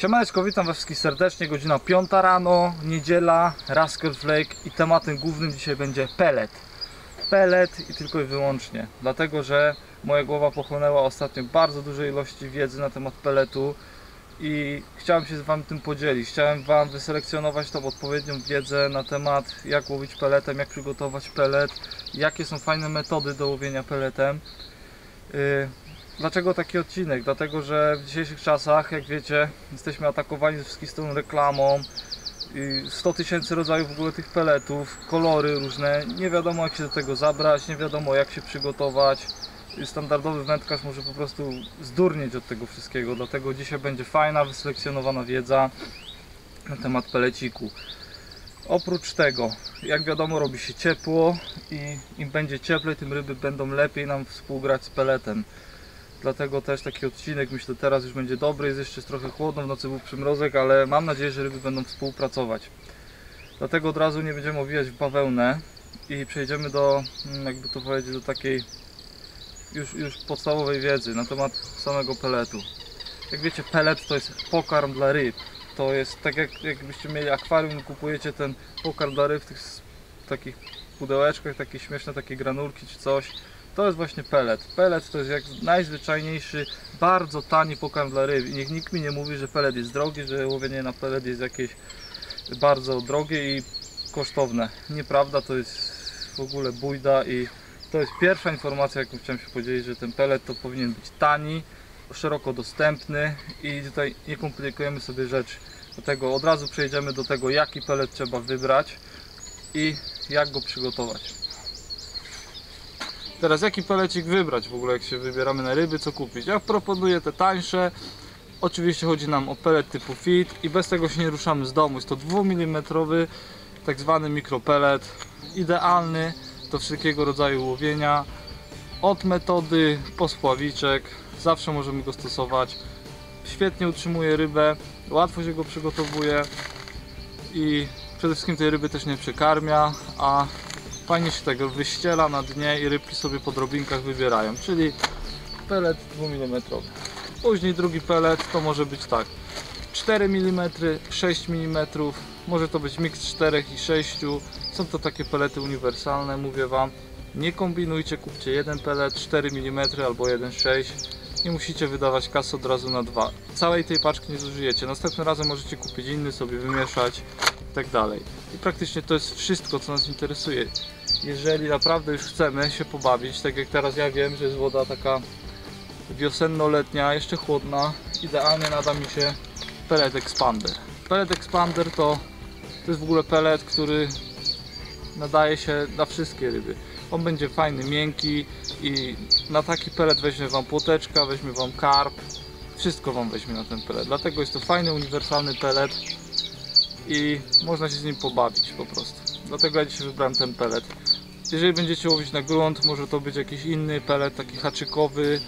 Siemaczko, witam was wszystkich serdecznie, godzina 5 rano, niedziela, Rascal Flake i tematem głównym dzisiaj będzie pellet. Pellet i tylko i wyłącznie, dlatego że moja głowa pochłonęła ostatnio bardzo duże ilości wiedzy na temat pelletu i chciałem się z wami tym podzielić. Chciałem wam wyselekcjonować tą odpowiednią wiedzę na temat jak łowić pelletem, jak przygotować pellet, jakie są fajne metody do łowienia pelletem. Dlaczego taki odcinek? Dlatego, że w dzisiejszych czasach, jak wiecie, jesteśmy atakowani ze wszystkich stron reklamą, 100 tysięcy rodzajów w ogóle tych pelletów, kolory różne, nie wiadomo jak się do tego zabrać, nie wiadomo jak się przygotować. Standardowy wędkarz może po prostu zdurnieć od tego wszystkiego, dlatego dzisiaj będzie fajna, wyselekcjonowana wiedza na temat pelleciku. Oprócz tego, jak wiadomo, robi się ciepło i im będzie cieplej, tym ryby będą lepiej nam współgrać z pelletem. Dlatego też taki odcinek, myślę, teraz już będzie dobry, jest jeszcze trochę chłodno, w nocy był przymrozek, ale mam nadzieję, że ryby będą współpracować. Dlatego od razu nie będziemy owijać w bawełnę i przejdziemy do, jakby to powiedzieć, do takiej już podstawowej wiedzy na temat samego pelletu. Jak wiecie, pellet to jest pokarm dla ryb. To jest tak jakbyście mieli akwarium, kupujecie ten pokarm dla ryb w tych takich pudełeczkach, takie śmieszne, takie granulki czy coś. To jest właśnie pellet. Pellet to jest jak najzwyczajniejszy, bardzo tani pokarm dla ryb. I nikt mi nie mówi, że pellet jest drogi, że łowienie na pellet jest jakieś bardzo drogie i kosztowne. Nieprawda, to jest w ogóle bujda i to jest pierwsza informacja, jaką chciałem się podzielić, że ten pellet to powinien być tani, szeroko dostępny i tutaj nie komplikujemy sobie rzeczy. Dlatego od razu przejdziemy do tego, jaki pellet trzeba wybrać i jak go przygotować. Teraz jaki pellecik wybrać w ogóle, jak się wybieramy na ryby, co kupić? Ja proponuję te tańsze. Oczywiście chodzi nam o pellet typu fit i bez tego się nie ruszamy z domu. Jest to 2 mm, tak zwany mikropellet, idealny do wszelkiego rodzaju łowienia. Od metody po spławiczek, zawsze możemy go stosować. Świetnie utrzymuje rybę, łatwo się go przygotowuje i przede wszystkim tej ryby też nie przekarmia, a fajnie się tego wyściela na dnie i rybki sobie po drobinkach wybierają, czyli pellet 2 mm. Później drugi pellet to może być tak 4 mm, 6 mm, może to być miks 4 i 6. Są to takie pellety uniwersalne, mówię wam, nie kombinujcie, kupcie jeden pellet 4 mm albo 1,6. Nie musicie wydawać kasy od razu na dwa. Całej tej paczki nie zużyjecie. Następnym razem możecie kupić inny, sobie wymieszać i tak dalej. I praktycznie to jest wszystko, co nas interesuje. Jeżeli naprawdę już chcemy się pobawić, tak jak teraz ja wiem, że jest woda taka wiosenno-letnia, jeszcze chłodna, idealnie nada mi się pellet expander. Pellet expander to jest w ogóle pellet, który nadaje się na wszystkie ryby. On będzie fajny, miękki i na taki pellet weźmie wam płoteczka, weźmie wam karp, wszystko wam weźmie na ten pellet. Dlatego jest to fajny, uniwersalny pellet i można się z nim pobawić po prostu. Dlatego ja dzisiaj wybrałem ten pellet. Jeżeli będziecie łowić na grunt, może to być jakiś inny pellet, taki haczykowy,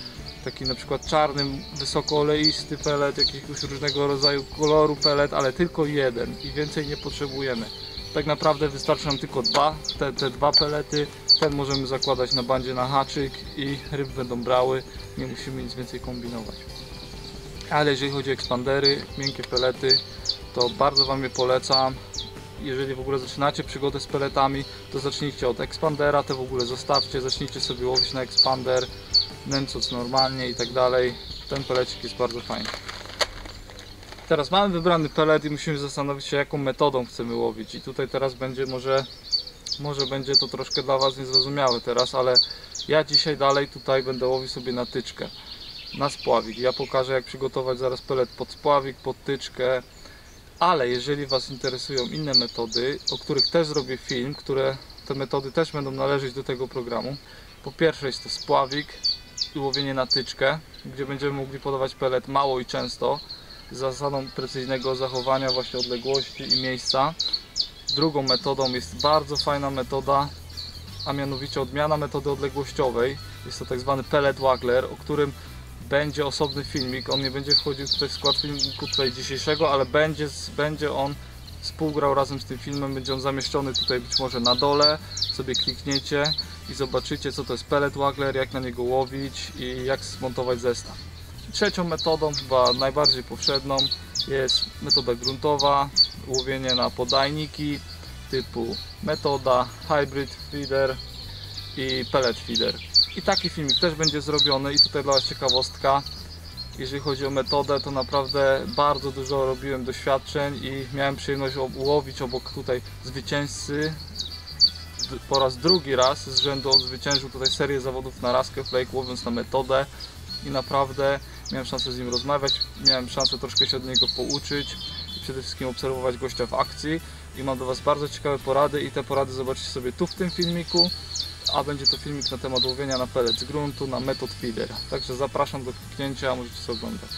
taki na przykład czarny, wysoko oleisty pellet, jakiegoś różnego rodzaju koloru pellet, ale tylko jeden i więcej nie potrzebujemy. Tak naprawdę wystarczy nam tylko dwa, te dwa pellety. Ten możemy zakładać na bandzie na haczyk i ryby będą brały, nie musimy nic więcej kombinować. Ale jeżeli chodzi o ekspandery, miękkie pellety, to bardzo wam je polecam. Jeżeli w ogóle zaczynacie przygodę z pelletami, to zacznijcie od ekspandera, te w ogóle zostawcie, zacznijcie sobie łowić na ekspander, nęcoc normalnie i tak dalej. Ten pellecik jest bardzo fajny. Teraz mamy wybrany pellet i musimy zastanowić się, jaką metodą chcemy łowić. I tutaj teraz będzie może będzie to troszkę dla was niezrozumiałe teraz, ale ja dzisiaj dalej tutaj będę łowił sobie na tyczkę, na spławik. Ja pokażę, jak przygotować zaraz pellet pod spławik, pod tyczkę. Ale jeżeli was interesują inne metody, o których też zrobię film, które te metody też będą należeć do tego programu. Po pierwsze jest to spławik i łowienie na tyczkę, gdzie będziemy mogli podawać pellet mało i często, z zasadą precyzyjnego zachowania właśnie odległości i miejsca. Drugą metodą jest bardzo fajna metoda, a mianowicie odmiana metody odległościowej. Jest to tak zwany pellet waggler, o którym będzie osobny filmik. On nie będzie wchodził tutaj w skład filmiku tutaj dzisiejszego, ale będzie on współgrał razem z tym filmem. Będzie on zamieszczony tutaj być może na dole. Sobie klikniecie i zobaczycie, co to jest pellet waggler, jak na niego łowić i jak zmontować zestaw. Trzecią metodą, chyba najbardziej powszechną, jest metoda gruntowa, łowienie na podajniki typu metoda, hybrid feeder i pellet feeder. I taki filmik też będzie zrobiony i tutaj dla Was ciekawostka. Jeżeli chodzi o metodę, to naprawdę bardzo dużo robiłem doświadczeń i miałem przyjemność łowić obok tutaj zwycięzcy. Po raz drugi raz z rzędu zwyciężył tutaj serię zawodów na Rascal Flake, łowiąc na metodę i naprawdę miałem szansę z nim rozmawiać, miałem szansę troszkę się od niego pouczyć i przede wszystkim obserwować gościa w akcji. I mam do Was bardzo ciekawe porady i te porady zobaczycie sobie tu w tym filmiku, a będzie to filmik na temat łowienia na pellet z gruntu, na metod feeder. Także zapraszam do kliknięcia, możecie sobie oglądać.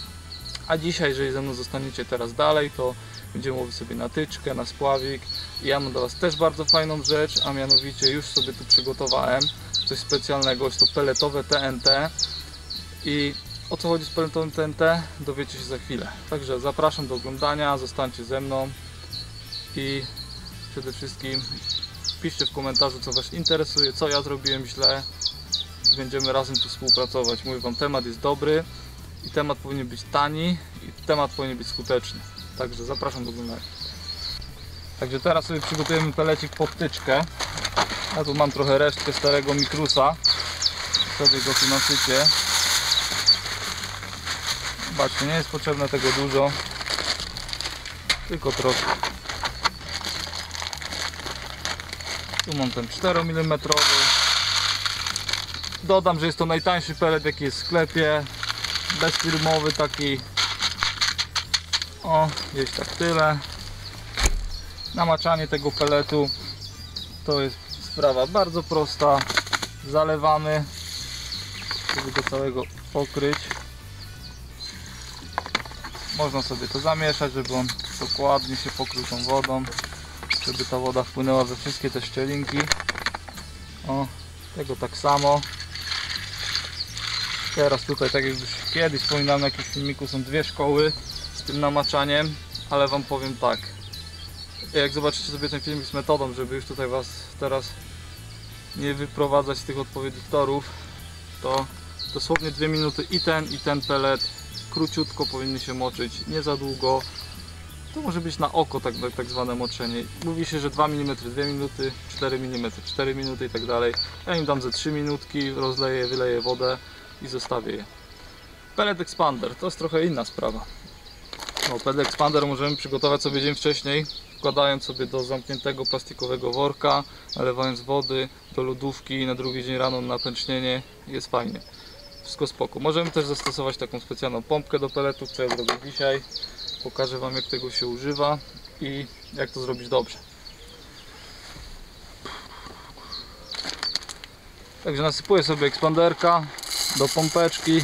A dzisiaj, jeżeli ze mną zostaniecie teraz dalej, to będziemy łowić sobie na tyczkę, na spławik. I ja mam dla Was też bardzo fajną rzecz, a mianowicie już sobie tu przygotowałem coś specjalnego, jest to pelletowe TNT. I o co chodzi z pelletowym TNT, dowiecie się za chwilę. Także zapraszam do oglądania, zostańcie ze mną i przede wszystkim piszcie w komentarzu, co Was interesuje, co ja zrobiłem źle. Będziemy razem tu współpracować. Mówię Wam, temat jest dobry i temat powinien być tani i temat powinien być skuteczny. Także zapraszam do oglądania. Także teraz sobie przygotujemy pelecik pod tyczkę. Ja tu mam trochę resztkę starego mikrusa. Sobie go tu nasycie. Zobaczcie, nie jest potrzebne tego dużo. Tylko troszkę. Tu mam ten 4 mm. Dodam, że jest to najtańszy pelet, jaki jest w sklepie. Bezfirmowy taki. O, gdzieś tak tyle. Namaczanie tego peletu to jest sprawa bardzo prosta. Zalewamy, żeby go całego pokryć. Można sobie to zamieszać, żeby on dokładnie się pokrył tą wodą, żeby ta woda wpłynęła we wszystkie te szczelinki. O, tego tak samo. Teraz tutaj, tak jak już kiedyś wspominałem na jakimś filmiku, są dwie szkoły z tym namaczaniem, ale Wam powiem tak. Jak zobaczycie sobie ten filmik z metodą, żeby już tutaj Was teraz nie wyprowadzać z tych odpowiednich torów, to dosłownie 2 minuty i ten pelet króciutko powinny się moczyć, nie za długo. To może być na oko tak zwane moczenie. Mówi się, że 2 mm, 2 minuty, 4 mm, 4 minuty i tak dalej. Ja im dam ze 3 minutki, rozleję, wyleję wodę i zostawię je. Pellet expander to jest trochę inna sprawa. No, pellet expander możemy przygotować sobie dzień wcześniej, wkładając sobie do zamkniętego plastikowego worka, nalewając wody do lodówki i na drugi dzień rano na pęcznienie. Jest fajnie. Wszystko spoko. Możemy też zastosować taką specjalną pompkę do pelletów, co ja zrobię dzisiaj. Pokażę Wam, jak tego się używa i jak to zrobić dobrze. Także nasypuję sobie ekspanderka do pompeczki.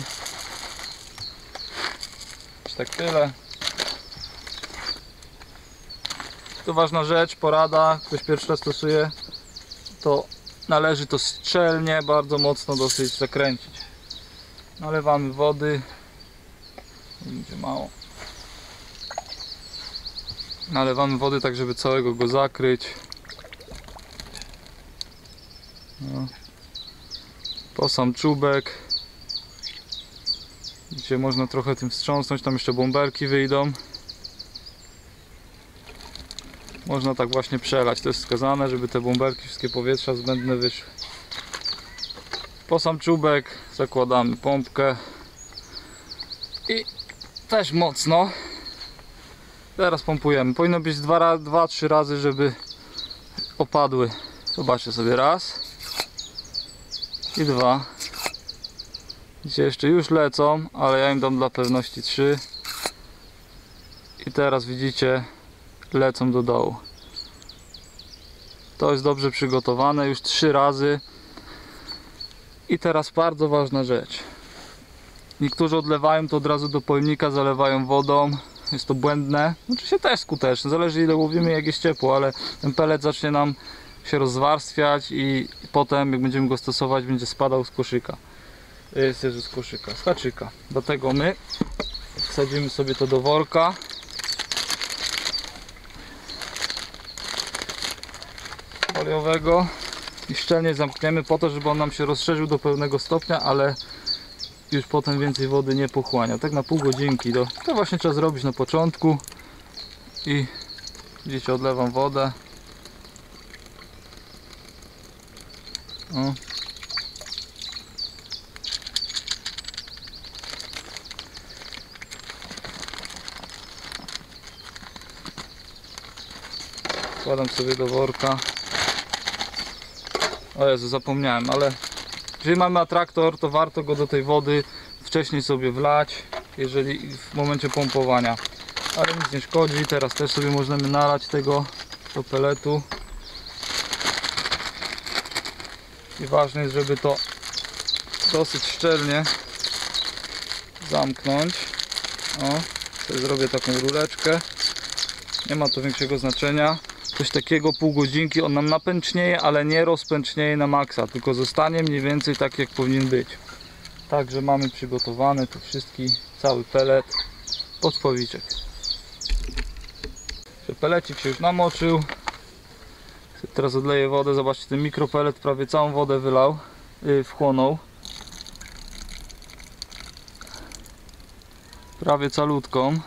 Tak tyle. To ważna rzecz, porada, ktoś pierwszy raz stosuje, to należy to strzelnie, bardzo mocno dosyć zakręcić. Nalewamy wody. Będzie mało. Nalewamy wody tak, żeby całego go zakryć. No. Po sam czubek. Widzicie, można trochę tym wstrząsnąć, tam jeszcze bąbelki wyjdą. Można tak właśnie przelać, to jest wskazane, żeby te bąbelki, wszystkie powietrza zbędne wyszły. Po sam czubek zakładamy pompkę. I też mocno. Teraz pompujemy. Powinno być 2-3 razy, żeby opadły. Zobaczcie sobie, raz i dwa. Dzisiaj jeszcze już lecą, ale ja im dam dla pewności 3. I teraz widzicie, lecą do dołu. To jest dobrze przygotowane, już 3 razy. I teraz bardzo ważna rzecz. Niektórzy odlewają to od razu do pojemnika, zalewają wodą. Jest to błędne, oczywiście też skuteczne, zależy ile łowimy, jak jest ciepło, ale ten pelet zacznie nam się rozwarstwiać i potem, jak będziemy go stosować, będzie spadał z koszyka. Z haczyka. Dlatego my wsadzimy sobie to do worka. Foliowego i szczelnie zamkniemy po to, żeby on nam się rozszerzył do pewnego stopnia, ale już potem więcej wody nie pochłania. Tak na pół godzinki to właśnie trzeba zrobić na początku. I gdzieś odlewam wodę. O. Wkładam sobie do worka. O Jezu, zapomniałem, ale jeżeli mamy atraktor, to warto go do tej wody wcześniej sobie wlać, jeżeli w momencie pompowania. Ale nic nie szkodzi, teraz też sobie możemy nalać tego do peletu. I ważne jest, żeby to dosyć szczelnie zamknąć. O, sobie zrobię taką rureczkę. Nie ma to większego znaczenia. Coś takiego pół godzinki on nam napęcznieje, ale nie rozpęcznieje na maksa, tylko zostanie mniej więcej tak, jak powinien być. Także mamy przygotowany tu wszystki, cały pelet pod spowiczek. Pelecik się już namoczył. Teraz odleję wodę. Zobaczcie, ten mikropelet prawie całą wodę wylał, wchłonął. Prawie calutką.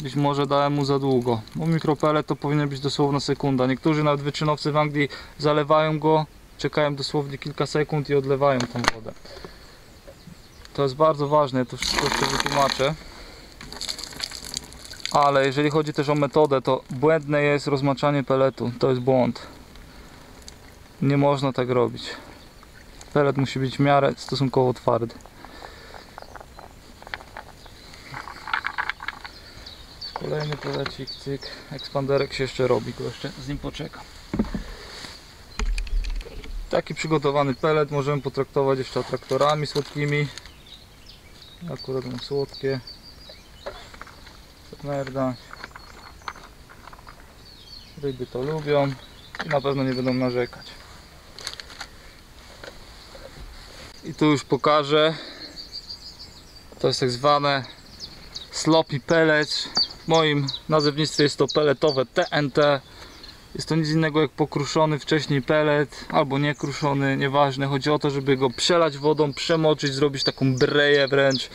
Być może dałem mu za długo, bo mikropelet to powinien być dosłowna sekunda. Niektórzy nawet wyczynowcy w Anglii zalewają go, czekają dosłownie kilka sekund i odlewają tą wodę. To jest bardzo ważne, ja to wszystko jeszcze wytłumaczę. Ale jeżeli chodzi też o metodę, to błędne jest rozmaczanie peletu. To jest błąd. Nie można tak robić. Pelet musi być w miarę stosunkowo twardy. Kolejny pelecik, cyk. Ekspanderek się jeszcze robi, go jeszcze z nim poczekam. Taki przygotowany pelet możemy potraktować jeszcze atraktorami słodkimi. Akurat mam słodkie. Merda. Ryby to lubią i na pewno nie będą narzekać. I tu już pokażę. To jest tak zwane sloppy pellets. W moim nazewnictwie jest to peletowe TNT. Jest to nic innego jak pokruszony wcześniej pelet, albo niekruszony, nieważne. Chodzi o to, żeby go przelać wodą, przemoczyć, zrobić taką breję wręcz.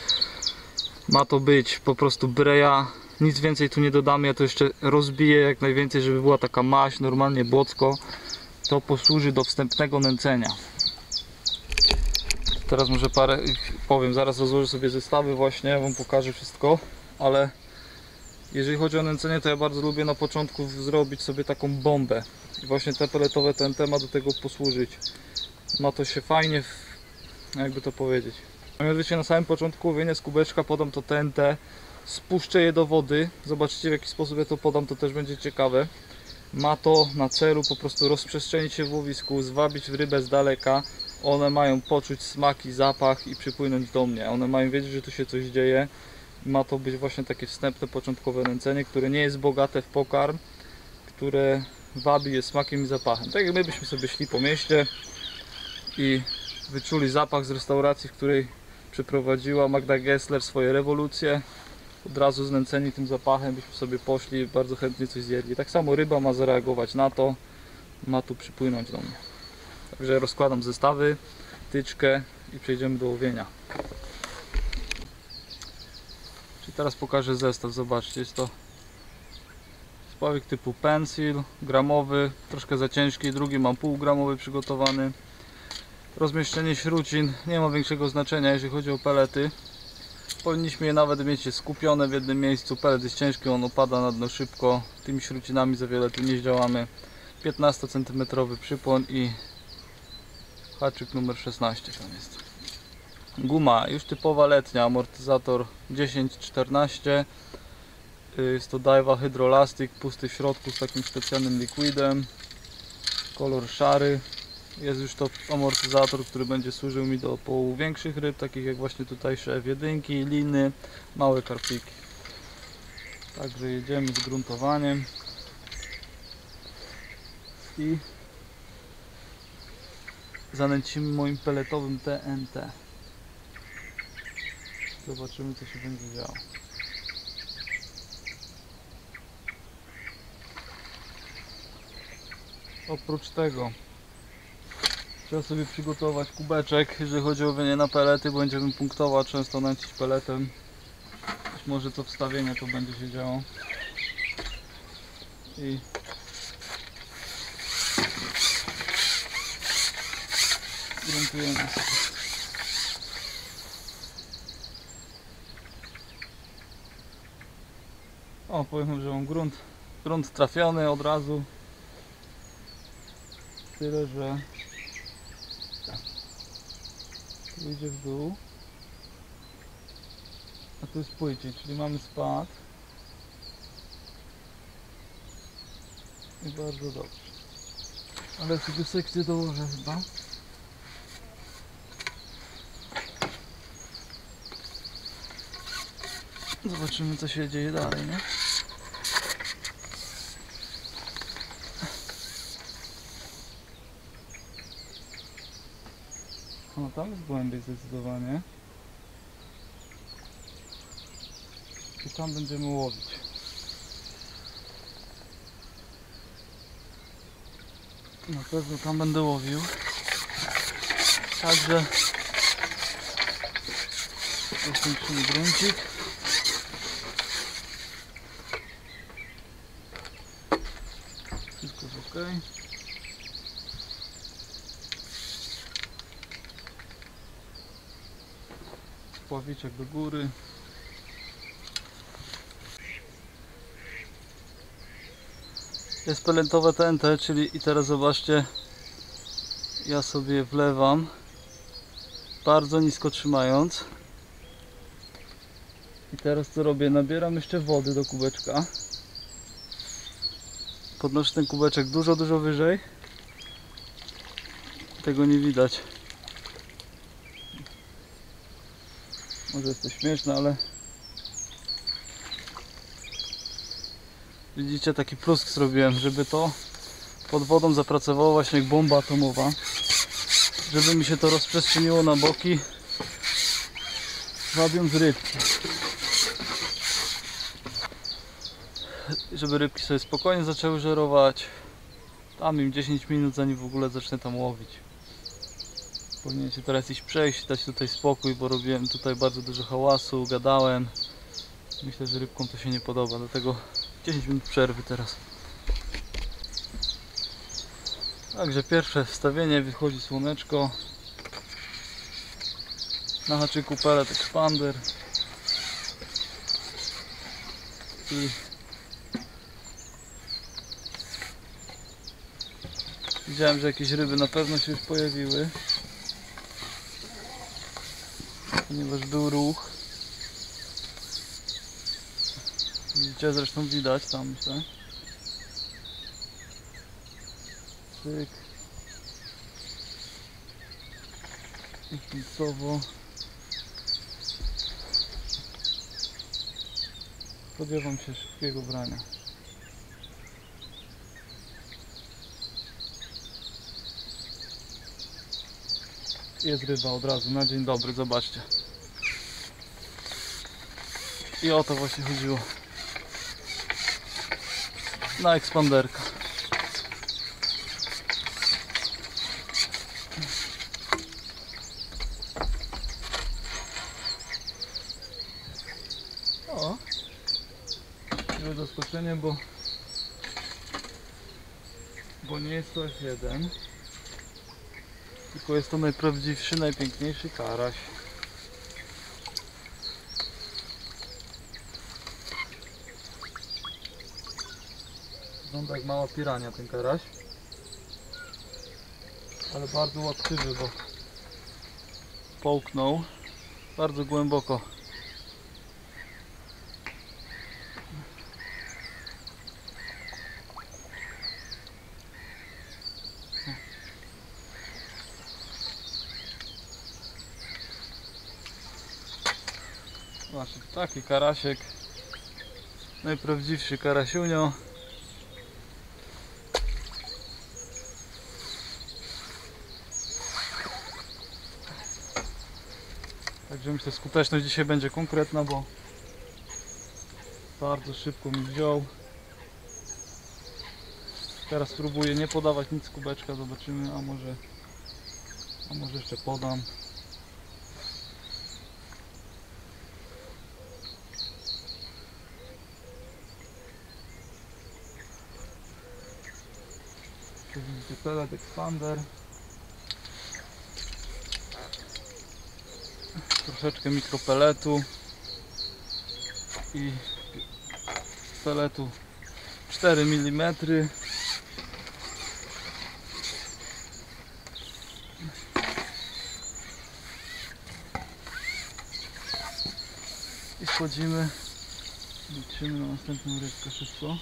Ma to być po prostu breja. Nic więcej tu nie dodamy, ja to jeszcze rozbiję jak najwięcej, żeby była taka maść, normalnie błocko. To posłuży do wstępnego nęcenia. Teraz może parę, powiem, zaraz rozłożę sobie zestawy właśnie, ja wam pokażę wszystko. Ale jeżeli chodzi o nęcenie, to ja bardzo lubię na początku zrobić sobie taką bombę. I właśnie te peletowe TNT ma do tego posłużyć. Ma to się fajnie, jakby to powiedzieć. Mianowicie na samym początku wyjmę z kubeczka, podam to TNT. Spuszczę je do wody, zobaczycie w jaki sposób ja to podam, to też będzie ciekawe. Ma to na celu po prostu rozprzestrzenić się w łowisku, zwabić rybę z daleka. One mają poczuć smak i zapach i przypłynąć do mnie. One mają wiedzieć, że tu się coś dzieje. Ma to być właśnie takie wstępne, początkowe nęcenie, które nie jest bogate w pokarm, które wabi je smakiem i zapachem. Tak jak my byśmy sobie szli po mieście i wyczuli zapach z restauracji, w której przeprowadziła Magda Gessler swoje rewolucje. Od razu znęceni tym zapachem byśmy sobie poszli, bardzo chętnie coś zjedli. Tak samo ryba ma zareagować na to, ma tu przypłynąć do mnie. Także rozkładam zestawy, tyczkę i przejdziemy do łowienia. Czyli teraz pokażę zestaw, zobaczcie, jest to spławik typu pencil, gramowy, troszkę za ciężki, drugi mam półgramowy przygotowany. Rozmieszczenie śrucin nie ma większego znaczenia, jeżeli chodzi o pelety. Powinniśmy je nawet mieć skupione w jednym miejscu. Pelet jest ciężki, on opada na dno szybko. Tymi śrucinami za wiele tu nie zdziałamy. 15 cm przypon i haczyk numer 16 tam jest. Guma już typowa letnia, amortyzator 10-14. Jest to Daiwa Hydrolastic, pusty w środku z takim specjalnym liquidem. Kolor szary. Jest już to amortyzator, który będzie służył mi do połowów większych ryb, takich jak właśnie tutajsze wiedynki, liny, małe karpiki. Także jedziemy z gruntowaniem. I zanęcimy moim peletowym TNT. Zobaczymy, co się będzie działo. Oprócz tego Trzeba sobie przygotować kubeczek, jeżeli chodzi o wienie na pelety, bo będziemy punktować, często nęcić peletem. Być może to wstawienie to będzie się działo. I gruntujemy sobie. O, powiem, że mam grunt trafiony od razu. Tyle, że tu idzie w dół, a tu jest pójdzie, czyli mamy spad. I bardzo dobrze. Ale sobie sekcję dołożę chyba. Zobaczymy, co się dzieje dalej, nie? No tam jest głębiej zdecydowanie. I tam będziemy łowić. Na pewno tam będę łowił. Także rozkończymy gruncik. Okay. Pławiczek do góry. Jest peletowe TNT, czyli i teraz zobaczcie, ja sobie wlewam bardzo nisko trzymając. I teraz co robię? Nabieram jeszcze wody do kubeczka. Podnoszę ten kubeczek dużo wyżej. Tego nie widać. Może jest to śmieszne, ale... Widzicie, taki plusk zrobiłem, żeby to pod wodą zapracowało właśnie jak bomba atomowa. Żeby mi się to rozprzestrzeniło na boki, wabiąc rybki. Żeby rybki sobie spokojnie zaczęły żerować. Tam im 10 minut, zanim w ogóle zacznę tam łowić. Powinien się teraz iść przejść, dać tutaj spokój, bo robiłem tutaj bardzo dużo hałasu, gadałem. Myślę, że rybkom to się nie podoba, dlatego 10 minut przerwy teraz. Także pierwsze wstawienie, wychodzi słoneczko. Na haczyku pelet expander. I widziałem, że jakieś ryby na pewno się już pojawiły, ponieważ był ruch. Widzicie, zresztą widać tam, myślę. Cyk. I końcowo. Spodziewam się szybkiego brania. Jest ryba od razu, na dzień dobry, zobaczcie. I o to właśnie chodziło. Na ekspanderka. O! Miłe zaskoczenie, bo nie jest to F1. Tylko jest to najprawdziwszy, najpiękniejszy karaś. Wygląda jak mała pirania ten karaś. Ale bardzo łatwiwy, bo połknął bardzo głęboko. Znaczy, taki karasiek, najprawdziwszy karasiunio. Także myślę, że skuteczność dzisiaj będzie konkretna, bo bardzo szybko mi wziął. Teraz spróbuję nie podawać nic z kubeczka, zobaczymy, a może A może jeszcze podam. Tu widzicie pellet expander. Troszeczkę mikropeletu i peletu 4 mm. I wchodzimy, liczymy na następną rybkę szybko.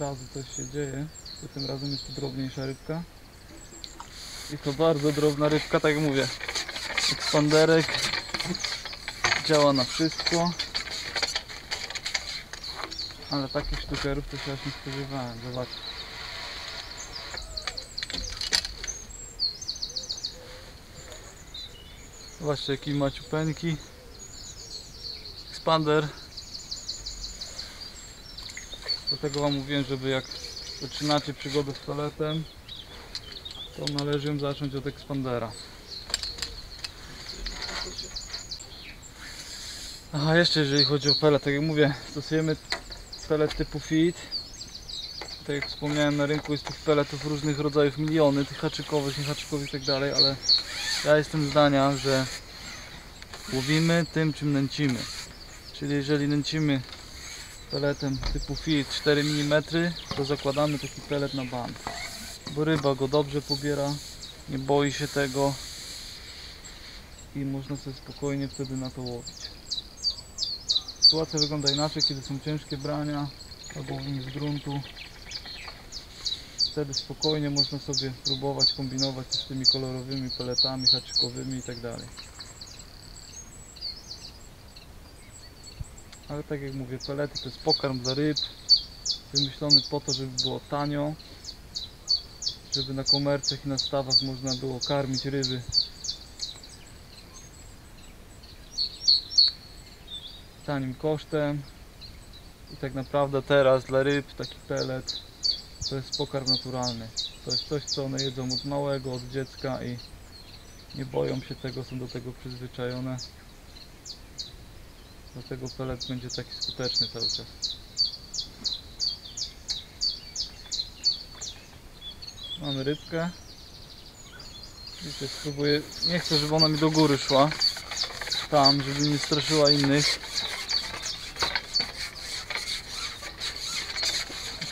Razu coś się dzieje, tym razem jest to drobniejsza rybka i to bardzo drobna rybka, tak jak mówię, ekspanderek działa na wszystko, ale takich sztukerów to się aż nie spodziewałem. Zobaczcie, zobaczcie jaki ma ciupeńki ekspander. Dlatego wam mówiłem, żeby jak zaczynacie przygodę z peletem, to należy ją zacząć od ekspandera. A jeszcze jeżeli chodzi o pelet, tak jak mówię, stosujemy pelet typu feed. Tak jak wspomniałem, na rynku jest tych peletów różnych rodzajów miliony, tych haczykowych, niehaczykowych i tak dalej, ale ja jestem zdania, że łowimy tym, czym nęcimy. Czyli jeżeli nęcimy peletem typu feed 4 mm, to zakładamy taki pelet na bank, bo ryba go dobrze pobiera, nie boi się tego i można sobie spokojnie wtedy na to łowić. Sytuacja wygląda inaczej, kiedy są ciężkie brania albo w z gruntu, wtedy spokojnie można sobie próbować kombinować z tymi kolorowymi peletami haczykowymi i tak dalej. Ale tak jak mówię, pelety to jest pokarm dla ryb, wymyślony po to, żeby było tanio, żeby na komercjach i na stawach można było karmić ryby. Tanim kosztem. I tak naprawdę teraz dla ryb taki pelet to jest pokarm naturalny. To jest coś, co one jedzą od małego, od dziecka i nie boją się tego, są do tego przyzwyczajone. Dlatego pelet będzie taki skuteczny cały czas. Mamy rybkę. Widzicie, spróbuję. Nie chcę, żeby ona mi do góry szła. Tam, żeby nie straszyła innych.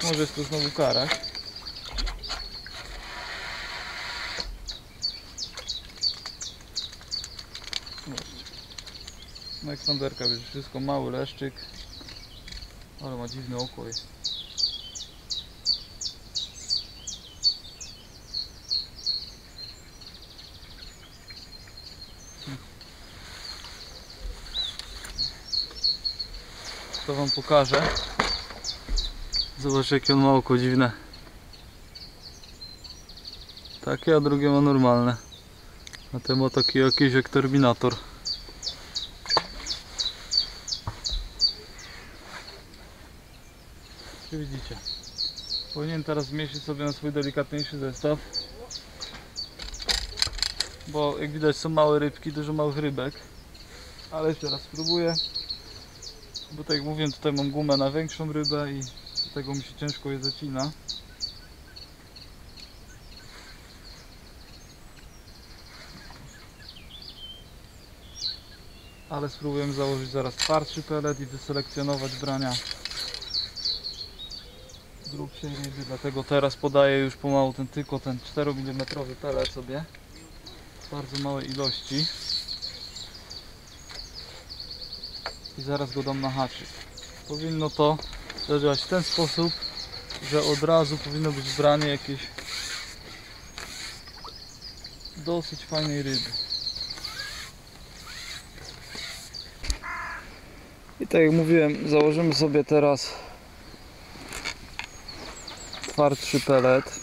Może jest to znowu karak. No ekspanderka bierze wszystko, mały leszczyk, ale ma dziwny okój. To wam pokażę. Zobaczcie jakie on ma oko dziwne. Takie, a drugie ma normalne. A ten ma taki jakiś jak Terminator. Widzicie, powinien teraz zmieścić sobie na swój delikatniejszy zestaw, bo jak widać są małe rybki, dużo małych rybek, ale jeszcze raz spróbuję, bo tak jak mówiłem, tutaj mam gumę na większą rybę i dlatego mi się ciężko je zacina. Ale spróbuję założyć zaraz twardszy pelet i wyselekcjonować brania grubszej ryby, dlatego teraz podaję już pomału ten tylko ten 4 mm pelet sobie w bardzo małej ilości i zaraz go dam na haczyk. Powinno to zadziałać w ten sposób, że od razu powinno być branie jakiejś dosyć fajnej ryby. I tak jak mówiłem, założymy sobie teraz twardszy pelet.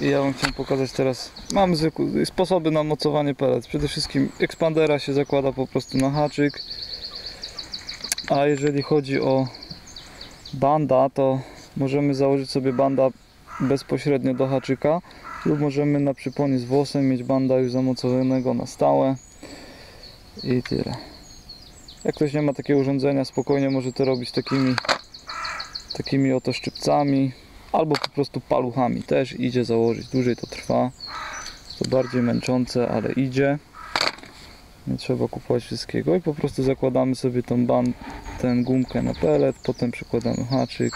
I ja wam chciałem pokazać teraz, mam zwykłe sposoby na mocowanie pelet. Przede wszystkim ekspandera się zakłada po prostu na haczyk. A jeżeli chodzi o banda, to możemy założyć sobie banda bezpośrednio do haczyka lub możemy na przyponie z włosem mieć banda już zamocowanego na stałe. I tyle. Jak ktoś nie ma takiego urządzenia, spokojnie może to robić takimi oto szczypcami. Albo po prostu paluchami też idzie założyć. Dłużej to trwa. To bardziej męczące, ale idzie. Nie trzeba kupować wszystkiego. I po prostu zakładamy sobie tą gumkę na pelet. Potem przykładamy haczyk.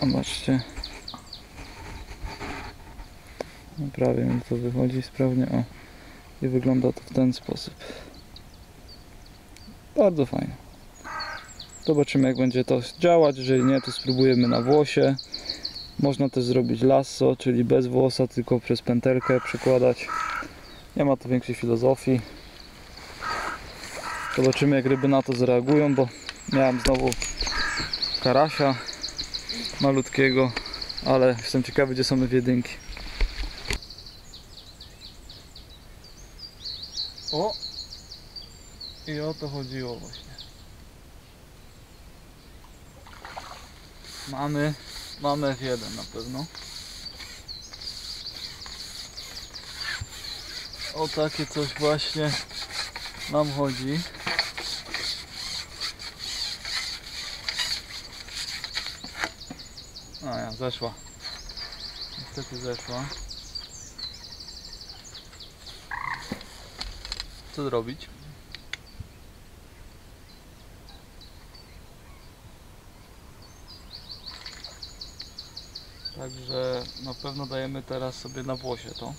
Zobaczcie. Prawie mi to wychodzi sprawnie. O. I wygląda to w ten sposób. Bardzo fajnie. Zobaczymy, jak będzie to działać. Jeżeli nie, to spróbujemy na włosie. Można też zrobić lasso, czyli bez włosa, tylko przez pętelkę przykładać. Nie ma tu większej filozofii. Zobaczymy, jak ryby na to zareagują, bo miałem znowu karasia malutkiego, ale jestem ciekawy, gdzie są my w jedynki. O! I o to chodziło właśnie. Mamy F1 na pewno. O takie coś właśnie nam chodzi. A ja, zeszła. Niestety zeszła. Co zrobić? Także na pewno dajemy teraz sobie na włosie to.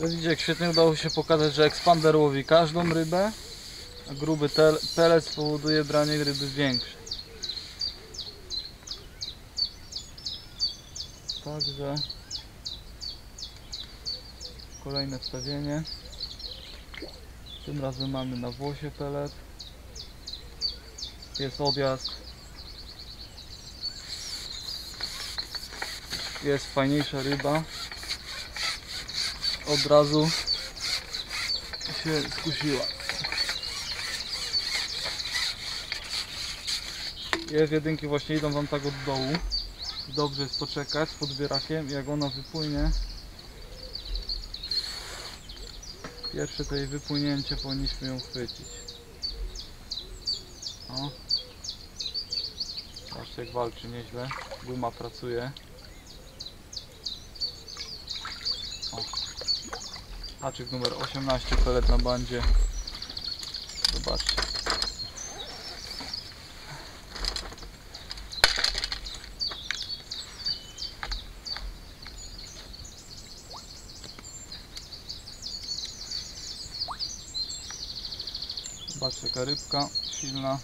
Widzicie, jak świetnie udało się pokazać, że ekspander łowi każdą rybę, a gruby pelet spowoduje branie ryby większej. Także kolejne wstawienie. Tym razem mamy na włosie pelet. Jest odjazd. Jest fajniejsza ryba. Od razu się skusiła. Jedynki właśnie idą wam tak od dołu. Dobrze jest poczekać pod bierakiem, jak ona wypłynie. Pierwsze to jej wypłynięcie, powinniśmy ją chwycić. O. Patrzcie, jak walczy nieźle. Guma pracuje. O. Haczyk numer 18, pelet na bandzie. Zobaczcie. Patrzcie, jaka rybka silna.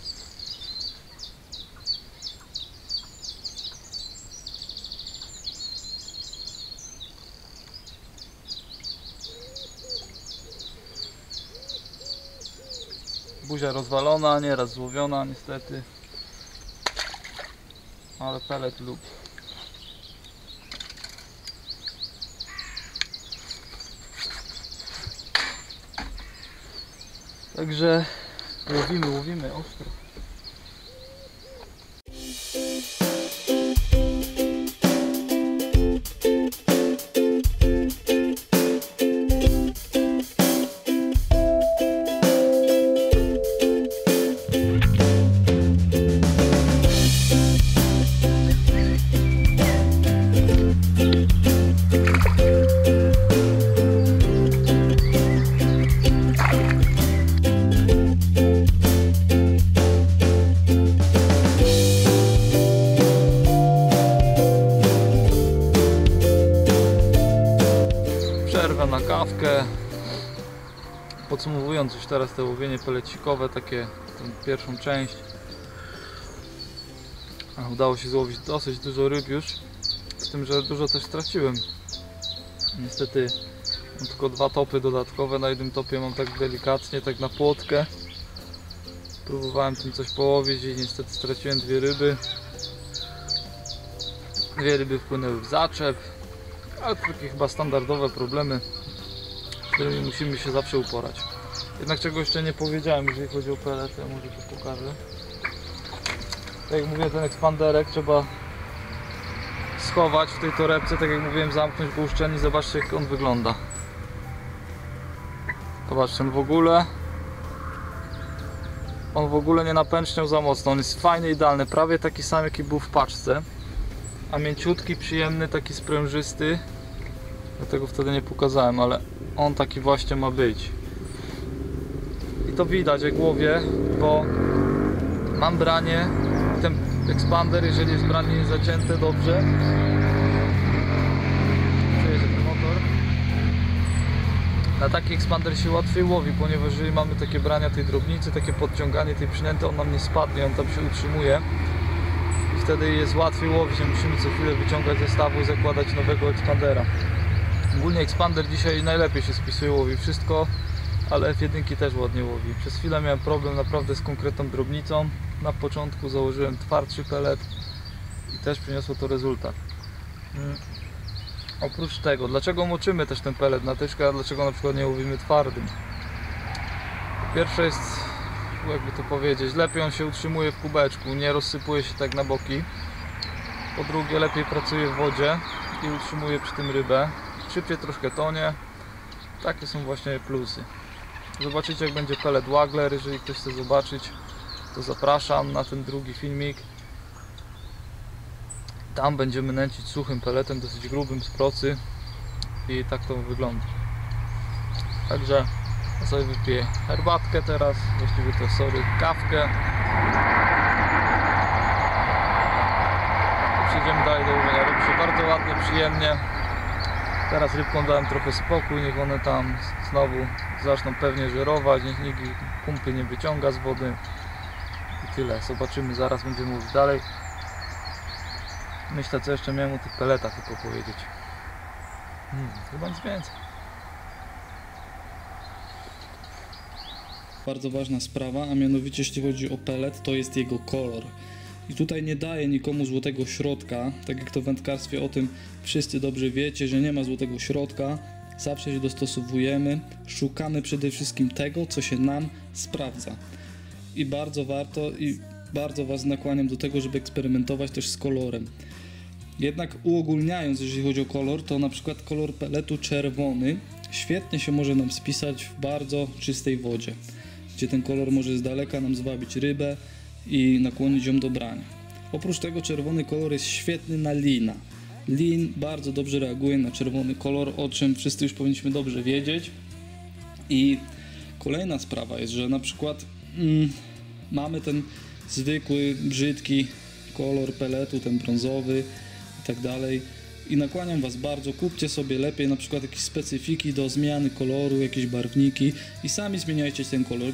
Buzia rozwalona, nieraz złowiona niestety. Ale pelet lub. Także Łowimy ostro. Na kawkę. Podsumowując już teraz te łowienie pelecikowe, tę pierwszą część, Udało się złowić dosyć dużo ryb już, z tym, że dużo też straciłem. Niestety mam tylko 2 topy dodatkowe, na jednym topie mam tak delikatnie, tak na płotkę. Próbowałem tym coś połowić i niestety straciłem 2 ryby. 2 ryby wpłynęły w zaczep, ale takie chyba standardowe problemy, z którymi musimy się zawsze uporać. Jednak czego jeszcze nie powiedziałem, jeżeli chodzi o pelety, ja może to pokażę. Tak jak mówiłem, ten ekspanderek trzeba schować w tej torebce, tak jak mówiłem, zamknąć go uszczelnie. Zobaczcie, jak on wygląda. Zobaczcie, on w ogóle nie napęczniał za mocno. On jest fajny, idealny, prawie taki sam, jaki był w paczce. A mięciutki, przyjemny, taki sprężysty. Dlatego wtedy nie pokazałem, ale on taki właśnie ma być. I to widać, jak łowię, bo mam branie. Ten ekspander, jeżeli jest branie niezacięte dobrze, ten motor. Na taki ekspander się łatwiej łowi, ponieważ jeżeli mamy takie brania tej drobnicy, takie podciąganie tej przynęty, on nam nie spadnie, on tam się utrzymuje i wtedy jest łatwiej łowić, nie musimy co chwilę wyciągać ze stawu i zakładać nowego ekspandera. Ogólnie ekspander dzisiaj najlepiej się spisuje, łowi wszystko, ale F1 też ładnie łowi. Przez chwilę miałem problem naprawdę z konkretną drobnicą. Na początku założyłem twardszy pelet i też przyniosło to rezultat. Oprócz tego, dlaczego moczymy też ten pelet na tyczkę, a dlaczego na przykład nie łowimy twardym? Pierwsze jest, jakby to powiedzieć, lepiej on się utrzymuje w kubeczku, nie rozsypuje się tak na boki. Po drugie, lepiej pracuje w wodzie i utrzymuje przy tym rybę. Szybciej troszkę tonie. Takie są właśnie plusy. Zobaczycie, jak będzie pelet Wagler, jeżeli ktoś chce zobaczyć, to zapraszam na ten drugi filmik. Tam będziemy nęcić suchym peletem, dosyć grubym z procy i tak to wygląda. Także ja sobie wypiję herbatkę teraz, właściwie to sorry, kawkę. Przejdziemy dalej do łowienia ryb, się bardzo ładnie, przyjemnie. Teraz rybkom dałem trochę spokój, niech one tam znowu zaczną pewnie żerować, niech nikt pumpy nie wyciąga z wody. I tyle, zobaczymy, zaraz będziemy mówić dalej. Myślę, co jeszcze miałem o tych peletach tylko powiedzieć. Chyba nic więcej. Bardzo ważna sprawa, a mianowicie jeśli chodzi o pelet, to jest jego kolor. I tutaj nie daję nikomu złotego środka, tak jak to w wędkarstwie o tym wszyscy dobrze wiecie, że nie ma złotego środka. Zawsze się dostosowujemy, szukamy przede wszystkim tego, co się nam sprawdza. I bardzo warto, i bardzo Was nakłaniam do tego, żeby eksperymentować też z kolorem. Jednak uogólniając, jeżeli chodzi o kolor, to na przykład kolor peletu czerwony świetnie się może nam spisać w bardzo czystej wodzie, gdzie ten kolor może z daleka nam zwabić rybę i nakłonić ją do brania. Oprócz tego czerwony kolor jest świetny na lina. Lin bardzo dobrze reaguje na czerwony kolor, o czym wszyscy już powinniśmy dobrze wiedzieć. I kolejna sprawa jest, że na przykład mamy ten zwykły, brzydki kolor peletu, ten brązowy i tak dalej. I nakłaniam Was bardzo, kupcie sobie lepiej na przykład jakieś specyfiki do zmiany koloru, jakieś barwniki i sami zmieniajcie ten kolor.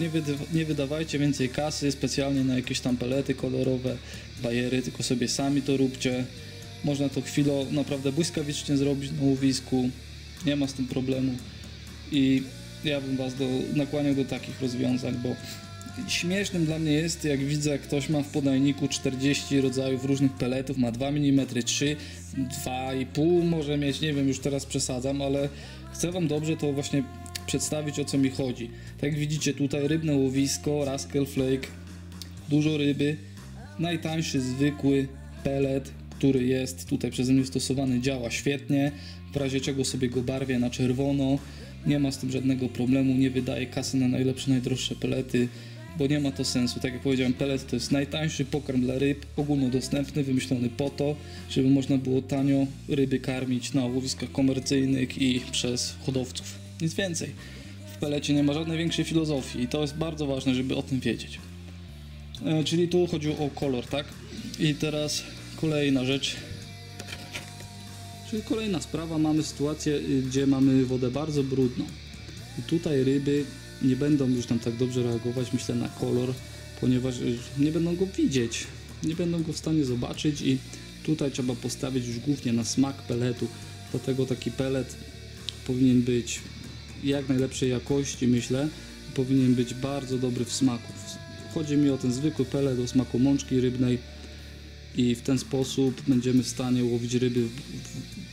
Nie wydawajcie więcej kasy specjalnie na jakieś tam pelety kolorowe, bajery, tylko sobie sami to róbcie. Można to chwilę naprawdę błyskawicznie zrobić na łowisku, nie ma z tym problemu. I ja bym Was nakłaniał do takich rozwiązań, bo śmiesznym dla mnie jest, jak widzę, ktoś ma w podajniku 40 rodzajów różnych peletów, ma 2 mm, 3, 2,5 może mieć, nie wiem, już teraz przesadzam, ale chcę Wam dobrze to właśnie przedstawić, o co mi chodzi. Tak jak widzicie tutaj rybne łowisko, Rascal Flake, dużo ryby, najtańszy zwykły pelet, który jest tutaj przeze mnie stosowany, działa świetnie, w razie czego sobie go barwię na czerwono, nie ma z tym żadnego problemu, nie wydaję kasy na najlepsze, najdroższe pelety, bo nie ma to sensu. Tak jak powiedziałem, pelet to jest najtańszy pokarm dla ryb, ogólnodostępny, wymyślony po to, żeby można było tanio ryby karmić na łowiskach komercyjnych i przez hodowców. Nic więcej. W pelecie nie ma żadnej większej filozofii i to jest bardzo ważne, żeby o tym wiedzieć. Czyli tu chodziło o kolor, tak? I teraz kolejna rzecz. Czyli kolejna sprawa, mamy sytuację, gdzie mamy wodę bardzo brudną. I tutaj ryby nie będą już tam tak dobrze reagować, myślę, na kolor, ponieważ nie będą go widzieć. nie będą go w stanie zobaczyć i tutaj trzeba postawić już głównie na smak peletu, dlatego taki pelet powinien być jak najlepszej jakości, myślę, powinien być bardzo dobry w smaku. Chodzi mi o ten zwykły pelet o smaku mączki rybnej i w ten sposób będziemy w stanie łowić ryby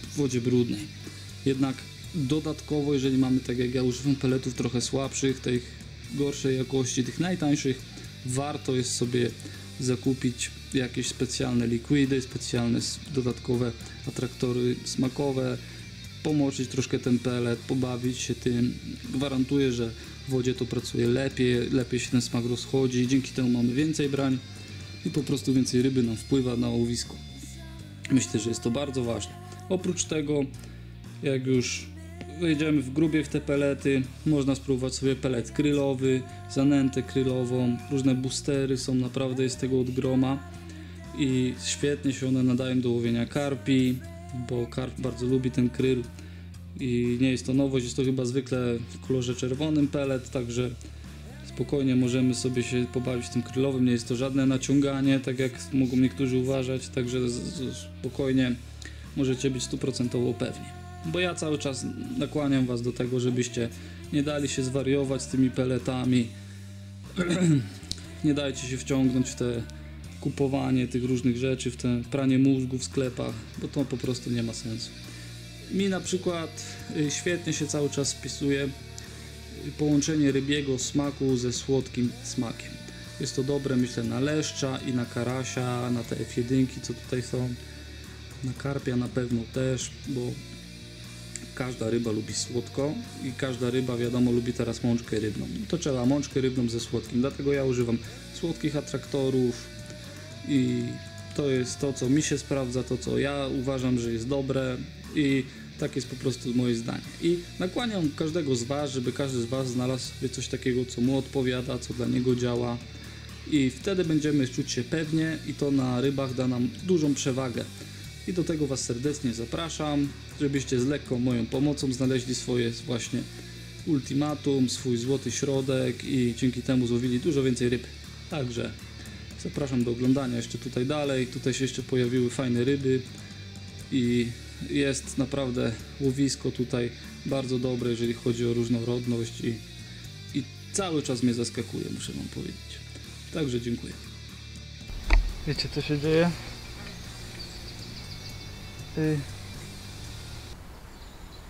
w wodzie brudnej. Jednak dodatkowo, jeżeli mamy, tak jak ja używam, peletów trochę słabszych, tych gorszej jakości, tych najtańszych, warto jest sobie zakupić jakieś specjalne likwidy, specjalne dodatkowe atraktory smakowe, pomoczyć troszkę ten pelet, pobawić się tym. Gwarantuję, że w wodzie to pracuje lepiej, lepiej się ten smak rozchodzi, dzięki temu mamy więcej brań i po prostu więcej ryby nam wpływa na łowisko. Myślę, że jest to bardzo ważne. Oprócz tego, jak już wejdziemy w grubie w te pelety, można spróbować sobie pelet krylowy, zanętę krylową, różne boostery są, naprawdę jest tego od groma i świetnie się one nadają do łowienia karpi, bo karp bardzo lubi ten kryl i nie jest to nowość, jest to chyba zwykle w kolorze czerwonym pelet, także spokojnie możemy sobie się pobawić tym krylowym, nie jest to żadne naciąganie, tak jak mogą niektórzy uważać, także spokojnie możecie być 100% pewni. Bo ja cały czas nakłaniam Was do tego, żebyście nie dali się zwariować z tymi peletami, nie dajcie się wciągnąć w te kupowanie tych różnych rzeczy, w te pranie mózgu w sklepach, bo to po prostu nie ma sensu. Mi na przykład świetnie się cały czas spisuje połączenie rybiego smaku ze słodkim smakiem. Jest to dobre, myślę, na leszcza i na karasia, na te F1, co tutaj są, na karpia na pewno też, bo każda ryba lubi słodko i każda ryba, wiadomo, lubi teraz mączkę rybną. To trzeba mączkę rybną ze słodkim, dlatego ja używam słodkich atraktorów i to jest to, co mi się sprawdza, to co ja uważam, że jest dobre i tak jest po prostu moje zdanie. I nakłaniam każdego z Was, żeby każdy z Was znalazł sobie coś takiego, co mu odpowiada, co dla niego działa i wtedy będziemy czuć się pewnie i to na rybach da nam dużą przewagę. I do tego Was serdecznie zapraszam, żebyście z lekką moją pomocą znaleźli swoje właśnie ultimatum, swój złoty środek i dzięki temu złowili dużo więcej ryb. Także zapraszam do oglądania jeszcze tutaj dalej, tutaj się jeszcze pojawiły fajne ryby i jest naprawdę łowisko tutaj bardzo dobre, jeżeli chodzi o różnorodność i cały czas mnie zaskakuje, muszę Wam powiedzieć. Także dziękuję. Wiecie, co się dzieje?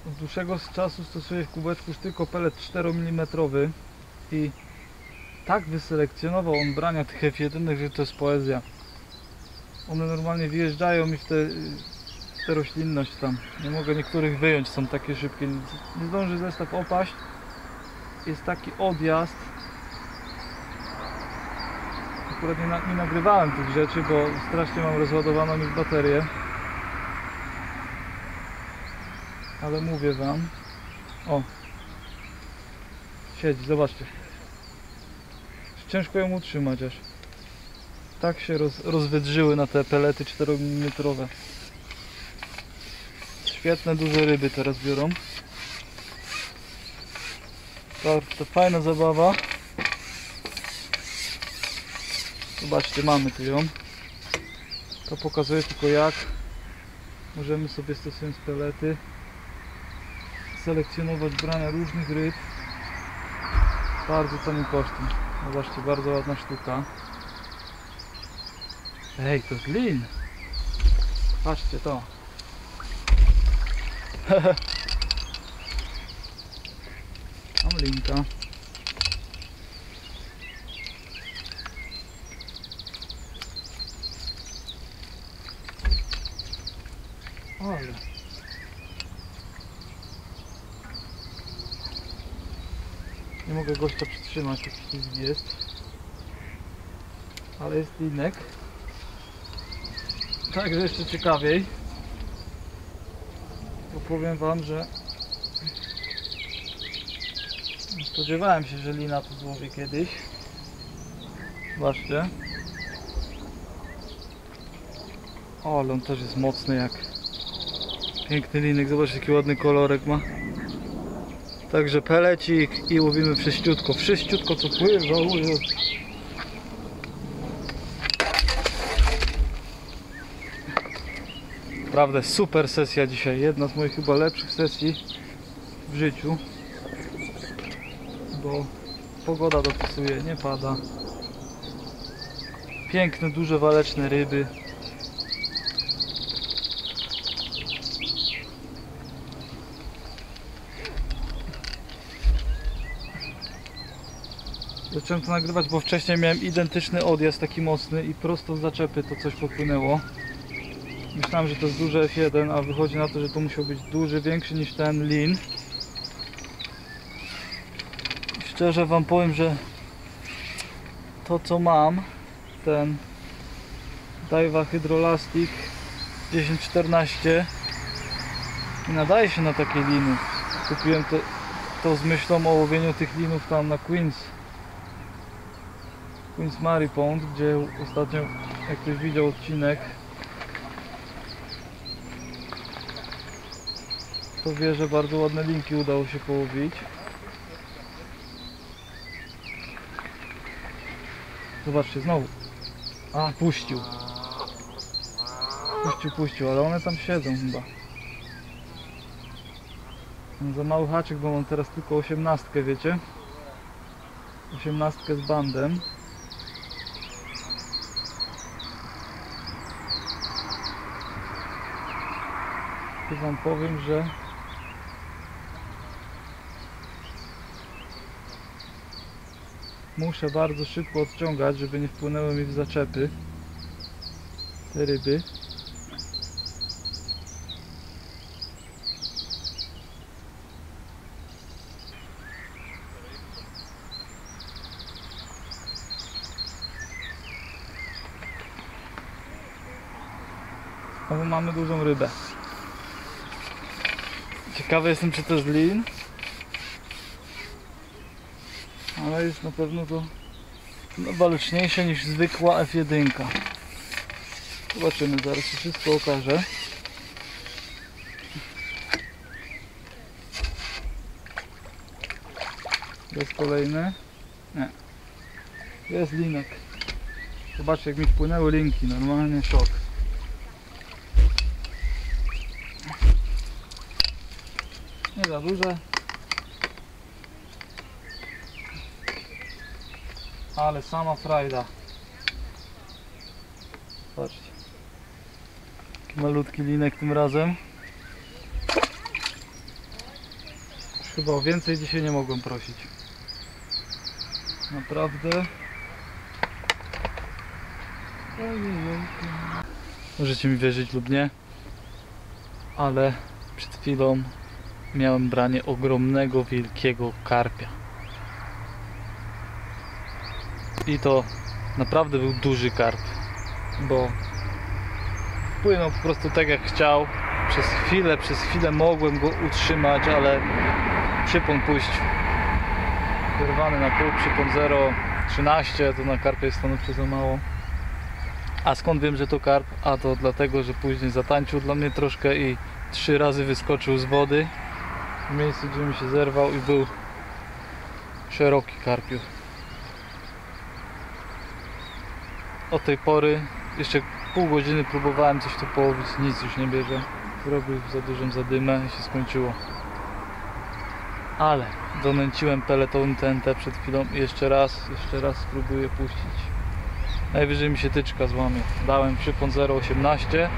Od dłuższego czasu stosuję w kubeczku już tylko pelet 4 mm i tak wyselekcjonował on brania tych F1, że to jest poezja. One normalnie wyjeżdżają mi w tę roślinność tam. Nie mogę niektórych wyjąć, są takie szybkie. Nie zdąży zestaw opaść. Jest taki odjazd. Akurat nie nagrywałem tych rzeczy, bo strasznie mam rozładowaną już baterię. Ale mówię Wam, o, siedzi, zobaczcie, ciężko ją utrzymać aż, tak się rozwydrzyły na te pelety 4 mm. Świetne, duże ryby teraz biorą, to fajna zabawa, zobaczcie, mamy tu ją, to pokazuje tylko jak możemy sobie, stosując pelety, selekcjonować brania różnych ryb bardzo tanim kosztem. Zobaczcie, bardzo ładna sztuka. Ej, to jest lin! Patrzcie to! Tam linka. Ale... nie mogę gościa przytrzymać, taki ślizg jest. Ale jest linek. Także jeszcze ciekawiej. Bo powiem Wam, że spodziewałem się, że lina tu złowię kiedyś. Zobaczcie. O, ale on też jest mocny jak. Piękny linek, zobaczcie jaki ładny kolorek ma. Także pelecik i łowimy wszyściutko. Wszyściutko co pływa. Naprawdę super sesja dzisiaj, jedna z moich chyba lepszych sesji w życiu, bo pogoda dopisuje, nie pada. Piękne, duże, waleczne ryby. Zacząłem to nagrywać, bo wcześniej miałem identyczny odjazd, taki mocny i prosto z zaczepy to coś popłynęło. Myślałem, że to jest duży F1, a wychodzi na to, że to musiał być duży, większy niż ten lin. Szczerze wam powiem, że to co mam, ten Daiwa Hydrolastic 10-14 nie nadaje się na takie liny. Kupiłem to z myślą o łowieniu tych linów tam na Queens Mary Pond, gdzie ostatnio, jak ktoś widział odcinek, to wie, że bardzo ładne linki udało się połowić. Zobaczcie, znowu. A, puścił. Puścił, ale one tam siedzą chyba. Mam za mały haczyk, bo mam teraz tylko 18, wiecie? 18 z bandem. I wam powiem, że muszę bardzo szybko odciągać, żeby nie wpłynęły mi w zaczepy te ryby. Znowu mamy dużą rybę. Ciekawy jestem, czy to jest lin, ale jest na pewno to chyba liczniejsze niż zwykła F1. Zobaczymy, zaraz się wszystko okaże. Jest kolejny? Nie. Jest linek. Zobaczcie, jak mi wpłynęły linki, normalnie szok. Nie za duże, ale sama frajda. Patrzcie, malutki linek tym razem. Już chyba o więcej dzisiaj nie mogłem prosić. Naprawdę. Możecie mi wierzyć lub nie, ale przed chwilą miałem branie ogromnego, wielkiego karpia. I to naprawdę był duży karp, bo płynął po prostu tak jak chciał. Przez chwilę mogłem go utrzymać, ale przypon puścił. Wyrwany na pół, przypon 0,13, to na karpie jest stanowczo za mało. A skąd wiem, że to karp? A to dlatego, że później zatańczył dla mnie troszkę i 3 razy wyskoczył z wody w miejscu, gdzie mi się zerwał, i był szeroki karpiu. Od tej pory jeszcze pół godziny próbowałem coś tu połowić, nic już nie bierze. Zrobił za dużą zadymę i się skończyło. Ale donęciłem peletowym TNT przed chwilą i jeszcze raz spróbuję puścić. Najwyżej mi się tyczka złamie. Dałem przypon 0,18.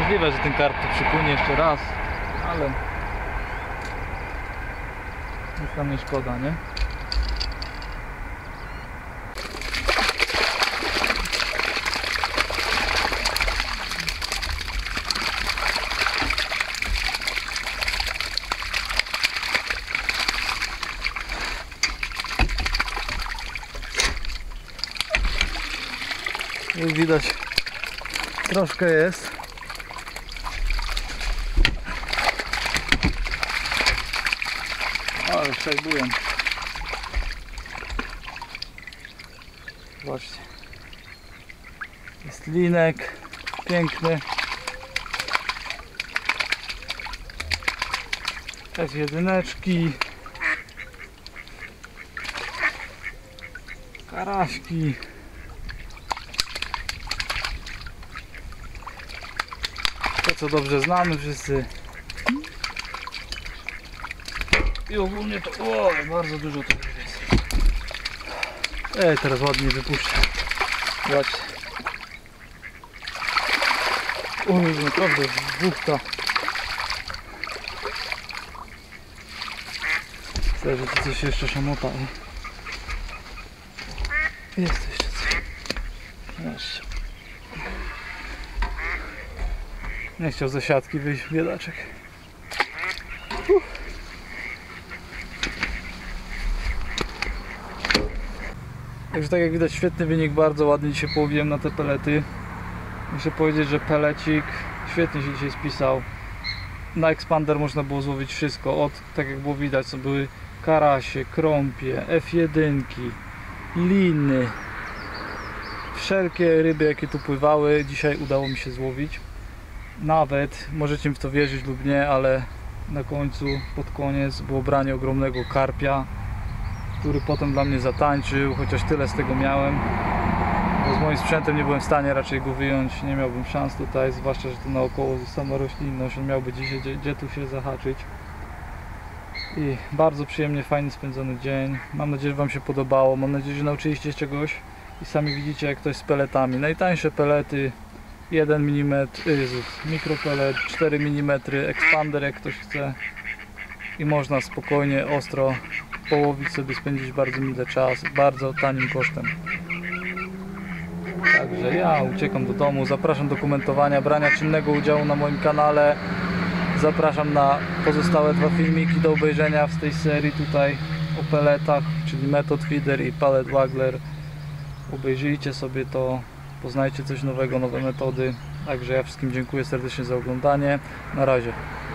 Możliwe, że ten karp to przypłynie jeszcze raz, ale nic nam nie szkoda, nie? Już widać, troszkę jest. Ale szajbuję. Zobaczcie. Jest linek. Piękny. F1. Karaśki. co dobrze znamy wszyscy. I ogólnie to bardzo dużo tego jest. Teraz ładnie wypuszczę. Zobaczcie. Już naprawdę buchta. Chcę, że tu coś jeszcze szamota. Jest jeszcze coś. Nie chciał ze siatki wyjść, biedaczek. Także tak jak widać, świetny wynik, bardzo ładnie dzisiaj połowiłem na te pelety. Muszę powiedzieć, że pelecik świetnie się dzisiaj spisał. Na Expander można było złowić wszystko, tak jak było widać, co były karasie, krąpie, F1, liny, wszelkie ryby jakie tu pływały, dzisiaj udało mi się złowić. Nawet, możecie mi w to wierzyć lub nie, ale na końcu, pod koniec było branie ogromnego karpia, który potem dla mnie zatańczył, chociaż tyle z tego miałem, bo z moim sprzętem nie byłem w stanie raczej go wyjąć, nie miałbym szans tutaj, zwłaszcza, że tu naokoło sama roślinność, on miałby dzisiaj gdzie tu się zahaczyć. I bardzo przyjemnie, fajnie spędzony dzień, mam nadzieję, że Wam się podobało, mam nadzieję, że nauczyliście się czegoś i sami widzicie jak to jest z peletami. Najtańsze pelety 1 mm, mikropelet, 4 mm, expander jak ktoś chce i można spokojnie, ostro połowić sobie, spędzić bardzo mile czas, bardzo tanim kosztem. Także ja uciekam do domu, zapraszam do komentowania, brania czynnego udziału na moim kanale. Zapraszam na pozostałe dwa filmiki do obejrzenia z tej serii tutaj o peletach, czyli Method Feeder i Pellet Waggler. Obejrzyjcie sobie to, poznajcie coś nowego, nowe metody. Także ja wszystkim dziękuję serdecznie za oglądanie. Na razie.